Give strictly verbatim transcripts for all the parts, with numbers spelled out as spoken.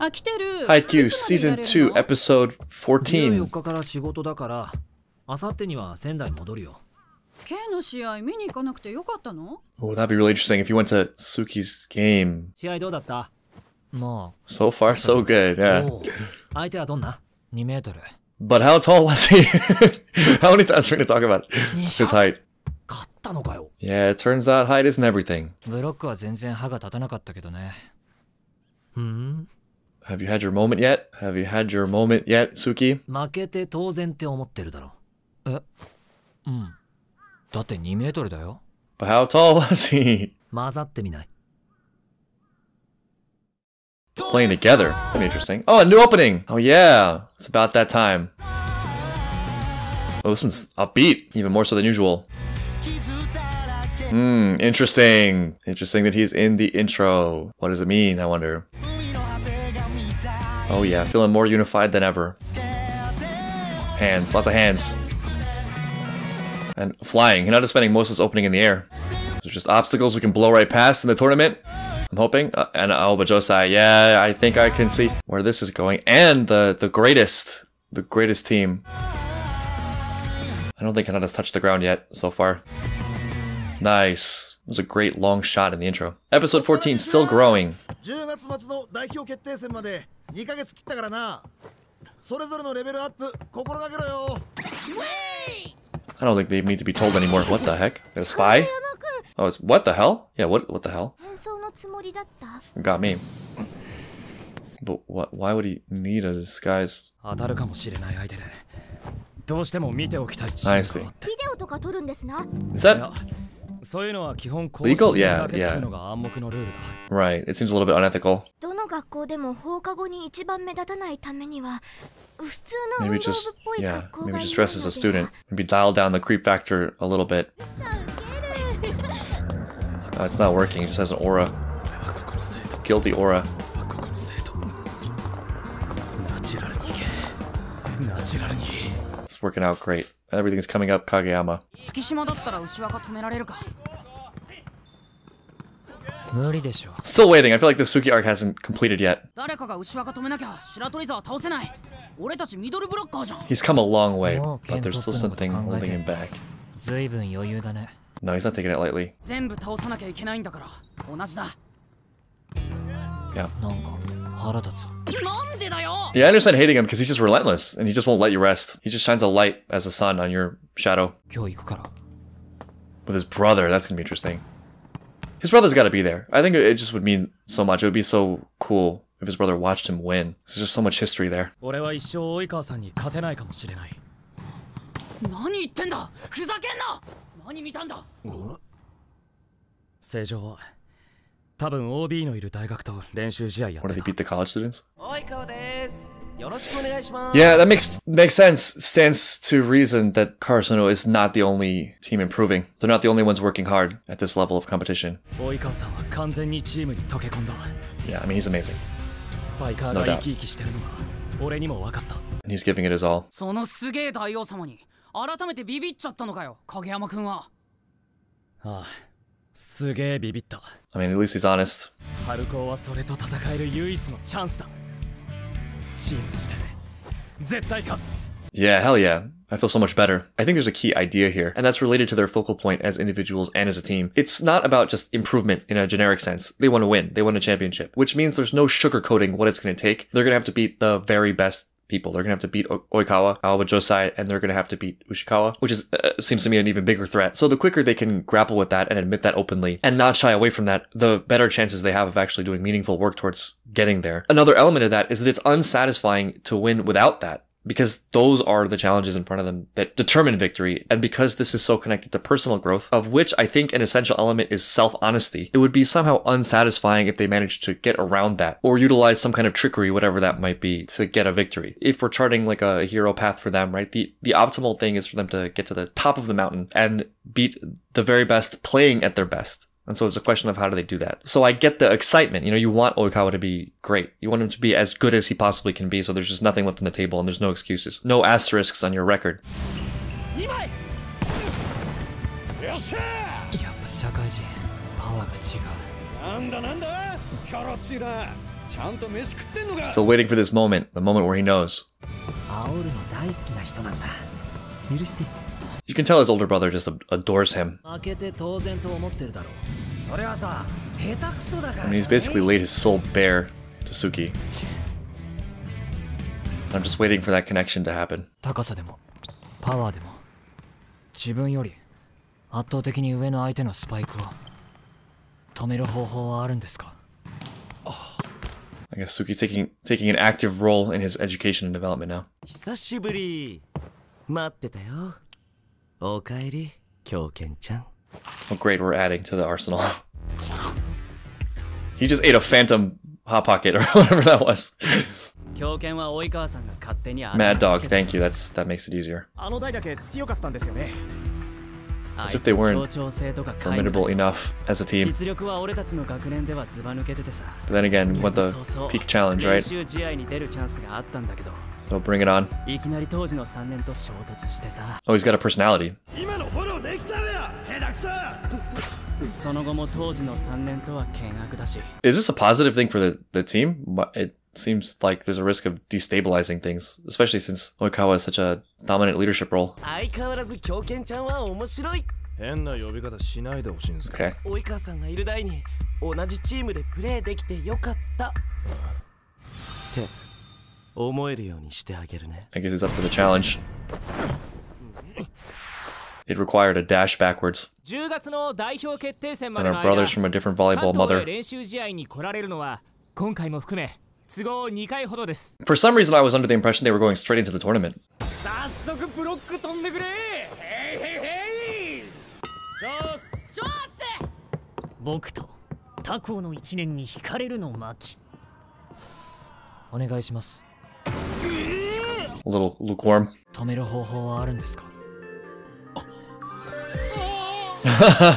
Haikyuu Season two, Episode fourteen. Oh, that'd be really interesting if you went to Tsukki's game. So far, so good, yeah. But how tall was he? How many times are we going to talk about his height? Yeah, it turns out height isn't everything. Have you had your moment yet? Have you had your moment yet, Tsukki? But how tall was he? Playing together. That'd be interesting. Oh, a new opening! Oh yeah! It's about that time. Oh, this one's upbeat, even more so than usual. Hmm, interesting. Interesting that he's in the intro. What does it mean, I wonder? Oh yeah, feeling more unified than ever. Hands, lots of hands. And flying. Hinata is spending most of this opening in the air. There's just obstacles we can blow right past in the tournament. I'm hoping. Uh, and Aoba Josai. Yeah, I think I can see where this is going. And the, the greatest. The greatest team. I don't think Hinata's touched the ground yet so far. Nice. It was a great long shot in the intro. Episode fourteen, still growing. I don't think they need to be told anymore. What the heck? They're a spy? Oh, it's what the hell? Yeah, what what the hell? Got me. But what? Why would he need a disguise? I see. Is that legal? Yeah, yeah. Right. It seems a little bit unethical. Maybe just, yeah, maybe just dress as a student. Maybe dial down the creep factor a little bit. Uh, it's not working, it just has an aura. Guilty aura. It's working out great. Everything's coming up, Kageyama. Still waiting. I feel like the Tsukki arc hasn't completed yet. He's come a long way, but there's still something holding him back. No, he's not taking it lightly. Yeah. Yeah, I understand hating him because he's just relentless and he just won't let you rest. He just shines a light as the sun on your shadow. With his brother, that's gonna be interesting. His brother's got to be there. I think it just would mean so much. It would be so cool if his brother watched him win. There's just so much history there. What, did they beat the college students? Yeah, that makes makes sense. Stands to reason that Karasuno is not the only team improving. They're not the only ones working hard at this level of competition. Yeah, I mean, he's amazing. There's no doubt. And he's giving it his all. I mean, at least he's honest. Yeah, hell yeah. I feel so much better. I think there's a key idea here, and that's related to their focal point as individuals and as a team. It's not about just improvement in a generic sense. They want to win. They want a championship, which means there's no sugarcoating what it's going to take. They're going to have to beat the very best people. They're going to have to beat o Oikawa, Aoba Josai, and they're going to have to beat Ushikawa, which is uh, seems to me an even bigger threat. So the quicker they can grapple with that and admit that openly and not shy away from that, the better chances they have of actually doing meaningful work towards getting there. Another element of that is that it's unsatisfying to win without that, because those are the challenges in front of them that determine victory. And because this is so connected to personal growth, of which I think an essential element is self-honesty, it would be somehow unsatisfying if they managed to get around that or utilize some kind of trickery, whatever that might be, to get a victory. If we're charting like a hero path for them, right, the, the optimal thing is for them to get to the top of the mountain and beat the very best playing at their best. And so it's a question of how do they do that. So I get the excitement. You know, you want Oikawa to be great. You want him to be as good as he possibly can be, so there's just nothing left on the table and there's no excuses. No asterisks on your record. Still waiting for this moment, the moment where he knows. You can tell his older brother just adores him. I mean, he's basically laid his soul bare to Tsukki. I'm just waiting for that connection to happen. I guess Tsukki's taking taking an active role in his education and development now. Oh great, we're adding to the arsenal. He just ate a phantom hot pocket or whatever that was. Mad Dog, thank you. That's that makes it easier. As if they weren't formidable enough as a team. But then again, what the peak challenge, right? So bring it on. Oh, he's got a personality. Is this a positive thing for the, the team? It seems like there's a risk of destabilizing things, especially since Oikawa is such a dominant leadership role. Okay. I guess he's up for the challenge. It required a dash backwards. And our brothers from a different volleyball mother. For some reason, I was under the impression they were going straight into the tournament. A little lukewarm. uh,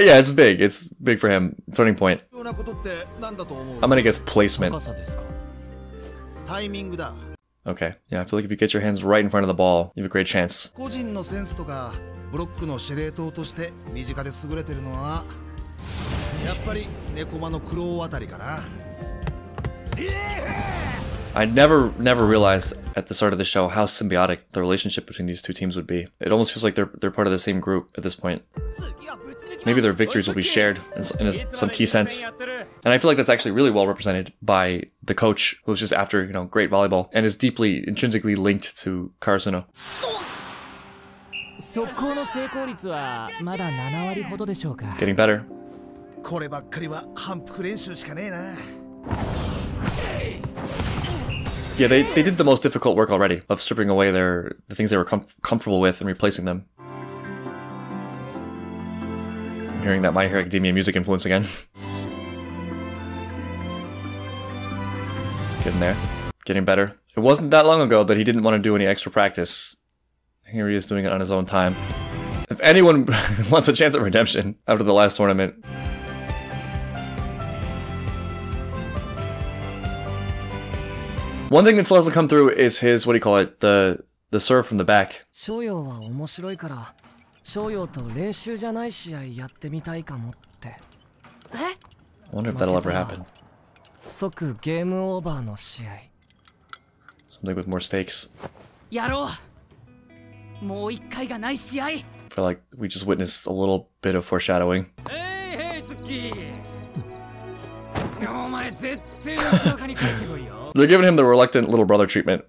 yeah, it's big. It's big for him. Turning point. I'm gonna guess placement. Okay. Yeah, I feel like if you get your hands right in front of the ball, you have a great chance. I never, never realized at the start of the show how symbiotic the relationship between these two teams would be. It almost feels like they're they're part of the same group at this point. Maybe their victories will be shared in, in a, some key sense. And I feel like that's actually really well represented by the coach, who's just after, you know, great volleyball and is deeply, intrinsically linked to Karasuno. Getting better. Yeah, they, they did the most difficult work already of stripping away their the things they were com comfortable with and replacing them. I'm hearing that My Hero Academia music influence again. Getting there. Getting better. It wasn't that long ago that he didn't want to do any extra practice. Here he is doing it on his own time. If anyone wants a chance at redemption after the last tournament, one thing that still hasn't come through is his, what do you call it, the the serve from the back. I wonder if that'll ever happen. Something with more stakes. I feel like we just witnessed a little bit of foreshadowing. They're giving him the reluctant little brother treatment.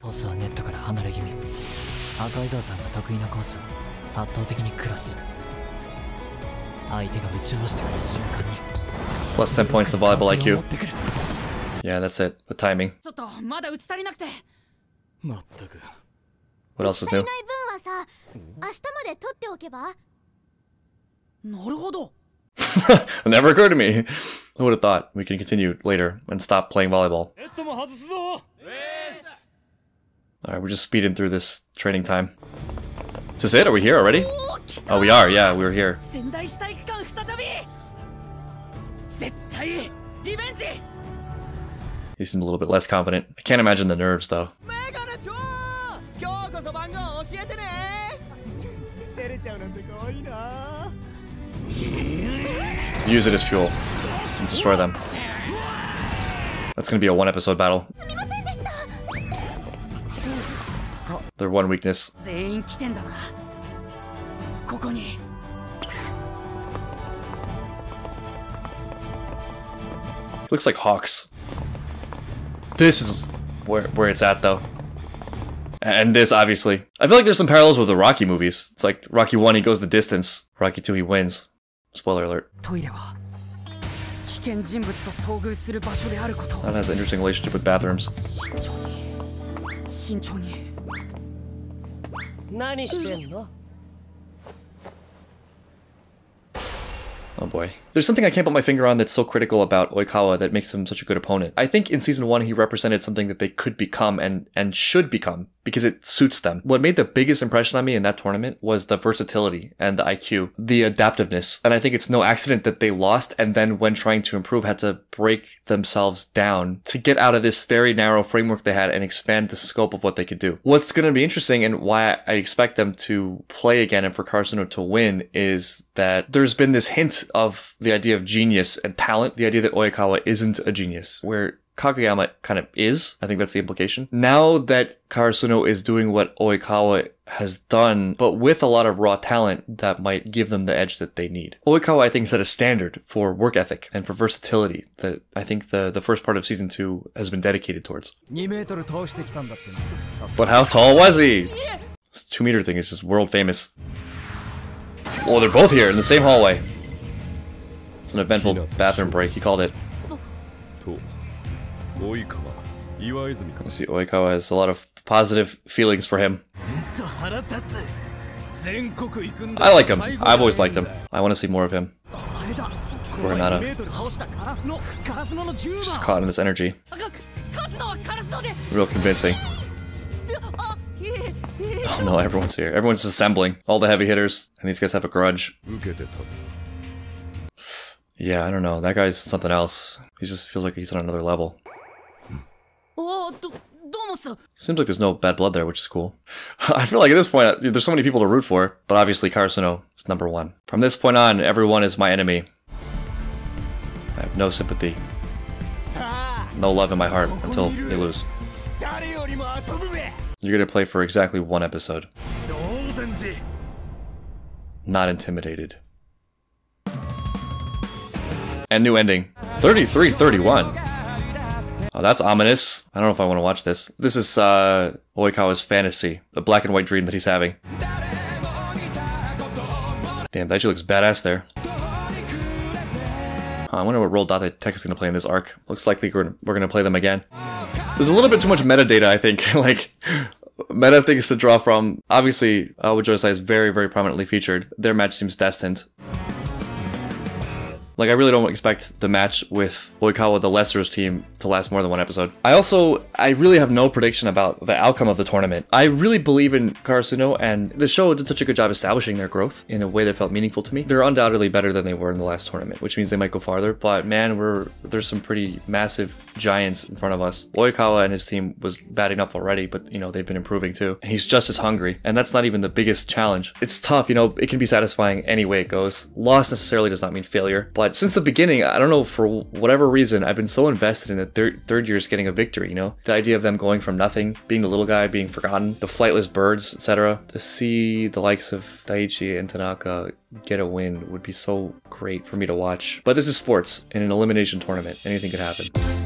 Plus ten points of volleyball I Q. Yeah, that's it. The timing. What else is new? It never occurred to me. Who would have thought? We can continue later and stop playing volleyball. Alright, we're just speeding through this training time. Is this it? Are we here already? Oh, we are. Yeah, we're here. He seemed a little bit less confident. I can't imagine the nerves, though. Use it as fuel and destroy them. That's gonna be a one-episode battle. Their one weakness. Looks like Hawks. This is where where it's at, though. And this, obviously. I feel like there's some parallels with the Rocky movies. It's like Rocky one, he goes the distance. Rocky two, he wins. Spoiler alert. That has an interesting relationship with bathrooms. Oh boy. There's something I can't put my finger on that's so critical about Oikawa that makes him such a good opponent. I think in season one he represented something that they could become and, and should become because it suits them. What made the biggest impression on me in that tournament was the versatility and the I Q, the adaptiveness. And I think it's no accident that they lost and then when trying to improve had to break themselves down to get out of this very narrow framework they had and expand the scope of what they could do. What's going to be interesting and why I expect them to play again and for Karasuno to win is that there's been this hint of the idea of genius and talent, the idea that Oyakawa isn't a genius, where Kageyama kind of is. I think that's the implication. Now that Karasuno is doing what Oikawa has done, but with a lot of raw talent that might give them the edge that they need. Oikawa, I think, set a standard for work ethic and for versatility that I think the, the first part of season two has been dedicated towards. But how tall was he? This two meter thing is just world famous. Oh, they're both here in the same hallway. It's an eventful bathroom break, he called it. I see Oikawa has a lot of positive feelings for him. I like him. I've always liked him. I want to see more of him. Coronada. She's caught in this energy. Real convincing. Oh no, everyone's here. Everyone's assembling. All the heavy hitters. And these guys have a grudge. Yeah, I don't know. That guy's something else. He just feels like he's on another level. Seems like there's no bad blood there, which is cool. I feel like at this point, there's so many people to root for, but obviously Karasuno is number one. From this point on, everyone is my enemy. I have no sympathy. No love in my heart until they lose. You're gonna play for exactly one episode. Not intimidated. And new ending. thirty-three thirty-one. Oh, that's ominous. I don't know if I want to watch this. This is uh, Oikawa's fantasy, the black and white dream that he's having. Damn, Daichi looks badass there. Oh, I wonder what role Date Tech is going to play in this arc. Looks likely we're, we're going to play them again. There's a little bit too much metadata, I think. Like, meta things to draw from. Obviously, Aoba Josai is very, very prominently featured. Their match seems destined. Like, I really don't expect the match with Oikawa, the Lesser's team, to last more than one episode. I also, I really have no prediction about the outcome of the tournament. I really believe in Karasuno, and the show did such a good job establishing their growth in a way that felt meaningful to me. They're undoubtedly better than they were in the last tournament, which means they might go farther, but man, we're there's some pretty massive giants in front of us. Oikawa and his team was bad enough already, but, you know, they've been improving too. He's just as hungry, and that's not even the biggest challenge. It's tough, you know, it can be satisfying any way it goes. Loss necessarily does not mean failure, but since the beginning, I don't know, for whatever reason, I've been so invested in the thir third years getting a victory, you know? The idea of them going from nothing, being the little guy, being forgotten, the flightless birds, et cetera. To see the likes of Daichi and Tanaka get a win would be so great for me to watch. But this is sports. In an elimination tournament, anything could happen.